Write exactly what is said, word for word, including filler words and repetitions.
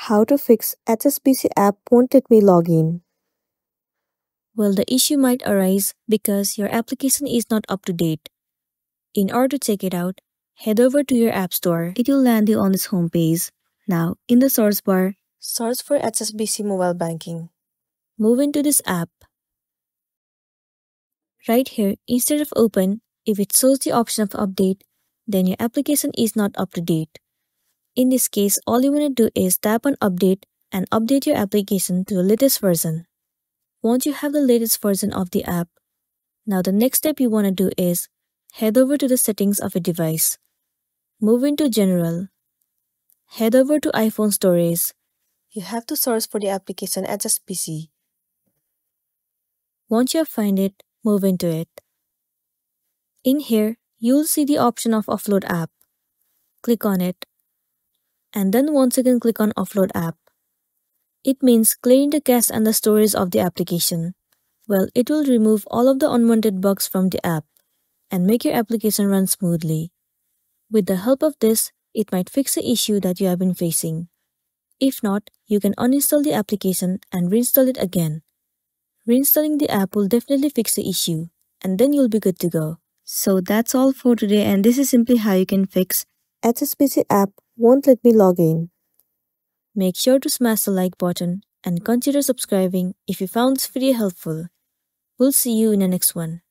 How to fix H S B C app won't let me log in. Well, the issue might arise because your application is not up to date. In order to check it out, head over to your App Store. It will land you on this homepage. Now, in the search bar, search for H S B C Mobile Banking. Move into this app. Right here, instead of open, if it shows the option of update, then your application is not up to date. In this case, all you want to do is tap on update and update your application to the latest version. Once you have the latest version of the app, now the next step you want to do is head over to the settings of a device. Move into general. Head over to iPhone storage. You have to search for the application H S B C. Once you find it, move into it. In here, you'll see the option of Offload App. Click on it. And then once again click on Offload App. It means clearing the cache and the storage of the application. Well, it will remove all of the unwanted bugs from the app and make your application run smoothly. With the help of this, it might fix the issue that you have been facing. If not, you can uninstall the application and reinstall it again. Reinstalling the app will definitely fix the issue, and then you'll be good to go. So that's all for today, and this is simply how you can fix H S B C app won't let me log in. Make sure to smash the like button and consider subscribing if you found this video helpful. We'll see you in the next one.